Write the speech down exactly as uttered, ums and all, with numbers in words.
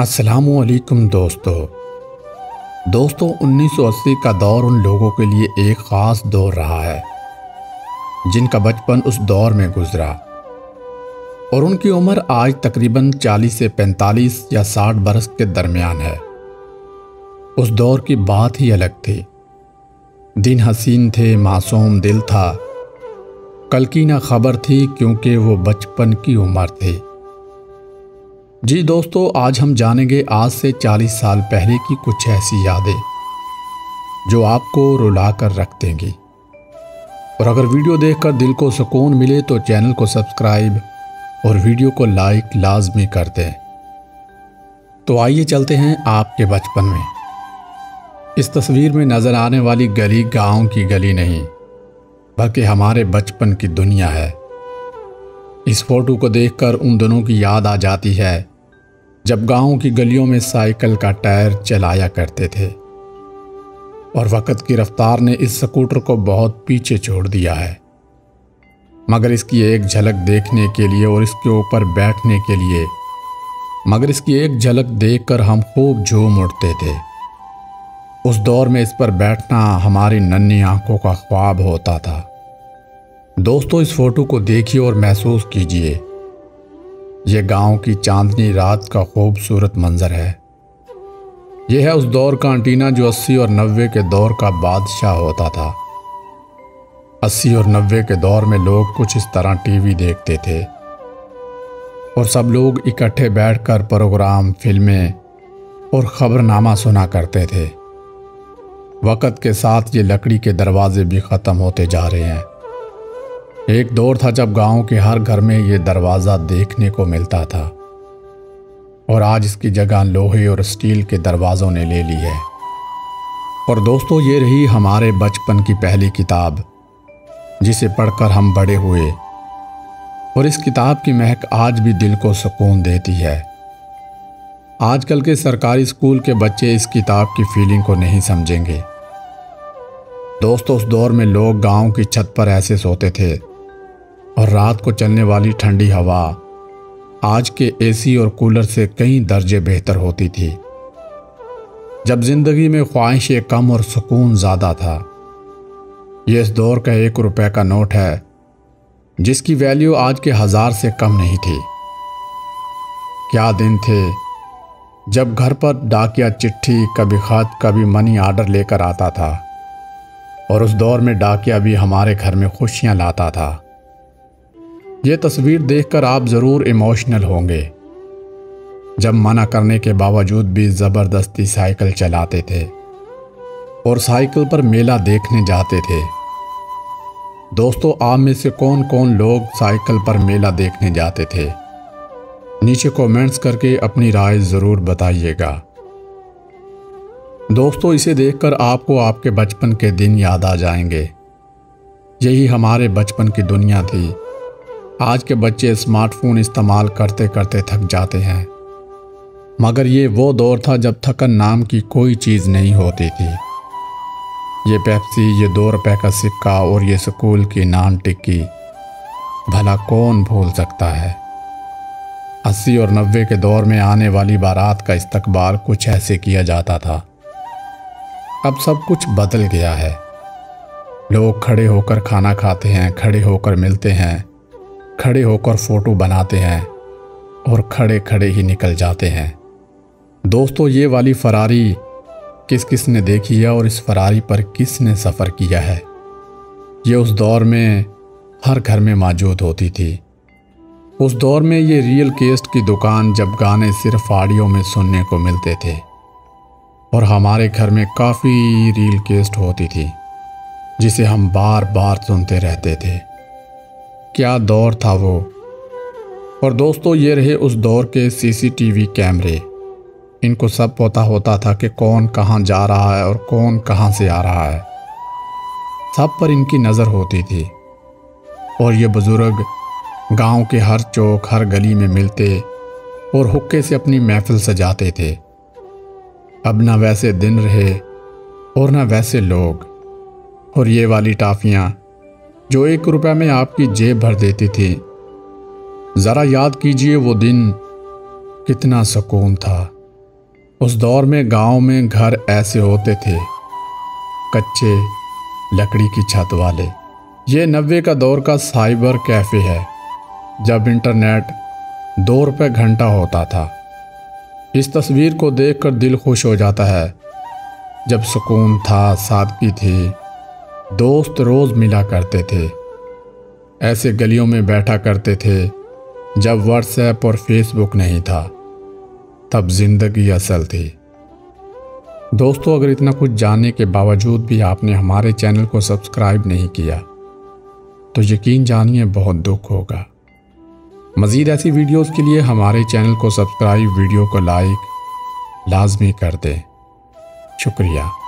अस्सलामुअलैकुम दोस्तों दोस्तों उन्नीस सौ अस्सी का दौर उन लोगों के लिए एक ख़ास दौर रहा है जिनका बचपन उस दौर में गुजरा और उनकी उम्र आज तकरीबन चालीस से पैंतालीस या साठ बरस के दरमियान है। उस दौर की बात ही अलग थी। दिन हसीन थे, मासूम दिल था, कल की ना खबर थी क्योंकि वो बचपन की उम्र थी। जी दोस्तों, आज हम जानेंगे आज से चालीस साल पहले की कुछ ऐसी यादें जो आपको रुला कर रख देंगी। और अगर वीडियो देखकर दिल को सुकून मिले तो चैनल को सब्सक्राइब और वीडियो को लाइक लाजमी कर दें। तो आइए चलते हैं आपके बचपन में। इस तस्वीर में नज़र आने वाली गली गांव की गली नहीं बल्कि हमारे बचपन की दुनिया है। इस फोटो को देखकर उन दोनों की याद आ जाती है जब गांव की गलियों में साइकिल का टायर चलाया करते थे और वक्त की रफ्तार ने इस स्कूटर को बहुत पीछे छोड़ दिया है। मगर इसकी एक झलक देखने के लिए और इसके ऊपर बैठने के लिए मगर इसकी एक झलक देखकर हम खूब झूम उठते थे। उस दौर में इस पर बैठना हमारी नन्ही आंखों का ख्वाब होता था। दोस्तों, इस फोटो को देखिए और महसूस कीजिए, यह गांव की चांदनी रात का खूबसूरत मंजर है। यह है उस दौर का एंटीना जो अस्सी और नब्बे के दौर का बादशाह होता था। अस्सी और नब्बे के दौर में लोग कुछ इस तरह टीवी देखते थे और सब लोग इकट्ठे बैठकर प्रोग्राम, फिल्में और खबरनामा सुना करते थे। वक्त के साथ ये लकड़ी के दरवाजे भी ख़त्म होते जा रहे हैं। एक दौर था जब गांव के हर घर में ये दरवाज़ा देखने को मिलता था और आज इसकी जगह लोहे और स्टील के दरवाज़ों ने ले ली है। और दोस्तों, ये रही हमारे बचपन की पहली किताब जिसे पढ़कर हम बड़े हुए और इस किताब की महक आज भी दिल को सुकून देती है। आजकल के सरकारी स्कूल के बच्चे इस किताब की फीलिंग को नहीं समझेंगे। दोस्तों, उस दौर में लोग गांव की छत पर ऐसे सोते थे और रात को चलने वाली ठंडी हवा आज के एसी और कूलर से कई दर्जे बेहतर होती थी। जब जिंदगी में ख्वाहिशें कम और सुकून ज़्यादा था। यह इस दौर का एक रुपए का नोट है जिसकी वैल्यू आज के हज़ार से कम नहीं थी। क्या दिन थे जब घर पर डाकिया चिट्ठी, कभी खत, कभी मनी ऑर्डर लेकर आता था और उस दौर में डाकिया भी हमारे घर में खुशियाँ लाता था। ये तस्वीर देखकर आप ज़रूर इमोशनल होंगे। जब मना करने के बावजूद भी ज़बरदस्ती साइकिल चलाते थे और साइकिल पर मेला देखने जाते थे। दोस्तों, आप में से कौन कौन लोग साइकिल पर मेला देखने जाते थे? नीचे कमेंट्स करके अपनी राय ज़रूर बताइएगा। दोस्तों, इसे देखकर आपको आपके बचपन के दिन याद आ जाएंगे। यही हमारे बचपन की दुनिया थी। आज के बच्चे स्मार्टफोन इस्तेमाल करते करते थक जाते हैं, मगर ये वो दौर था जब थकन नाम की कोई चीज़ नहीं होती थी। ये पेप्सी, ये दो रुपये का सिक्का और ये स्कूल की नान टिक्की भला कौन भूल सकता है। अस्सी और नब्बे के दौर में आने वाली बारात का इस्तकबाल कुछ ऐसे किया जाता था। अब सब कुछ बदल गया है। लोग खड़े होकर खाना खाते हैं, खड़े होकर मिलते हैं, खड़े होकर फ़ोटो बनाते हैं और खड़े खड़े ही निकल जाते हैं। दोस्तों, ये वाली फ़रारी किस किस ने देखी है और इस फ़रारी पर किसने सफ़र किया है? ये उस दौर में हर घर में मौजूद होती थी। उस दौर में ये रियल केस्ट की दुकान, जब गाने सिर्फ ऑडियो में सुनने को मिलते थे और हमारे घर में काफ़ी रील केस्ट होती थी जिसे हम बार बार सुनते रहते थे। क्या दौर था वो। और दोस्तों, ये रहे उस दौर के सीसीटीवी कैमरे। इनको सब पता होता था कि कौन कहाँ जा रहा है और कौन कहाँ से आ रहा है। सब पर इनकी नज़र होती थी और ये बुज़ुर्ग गांव के हर चौक, हर गली में मिलते और हुक्के से अपनी महफिल सजाते थे। अब ना वैसे दिन रहे और ना वैसे लोग। और ये वाली टाफियाँ जो एक रुपये में आपकी जेब भर देती थी। ज़रा याद कीजिए वो दिन, कितना सुकून था। उस दौर में गांव में घर ऐसे होते थे, कच्चे लकड़ी की छत वाले। ये नब्बे का दौर का साइबर कैफ़े है, जब इंटरनेट दो रुपये घंटा होता था। इस तस्वीर को देखकर दिल खुश हो जाता है। जब सुकून था, सादगी थी, दोस्त रोज़ मिला करते थे, ऐसे गलियों में बैठा करते थे। जब व्हाट्सएप और फेसबुक नहीं था, तब ज़िंदगी असल थी। दोस्तों, अगर इतना कुछ जानने के बावजूद भी आपने हमारे चैनल को सब्सक्राइब नहीं किया तो यकीन जानिए बहुत दुख होगा। मज़ीद ऐसी वीडियोस के लिए हमारे चैनल को सब्सक्राइब, वीडियो को लाइक लाजमी कर दें। शुक्रिया।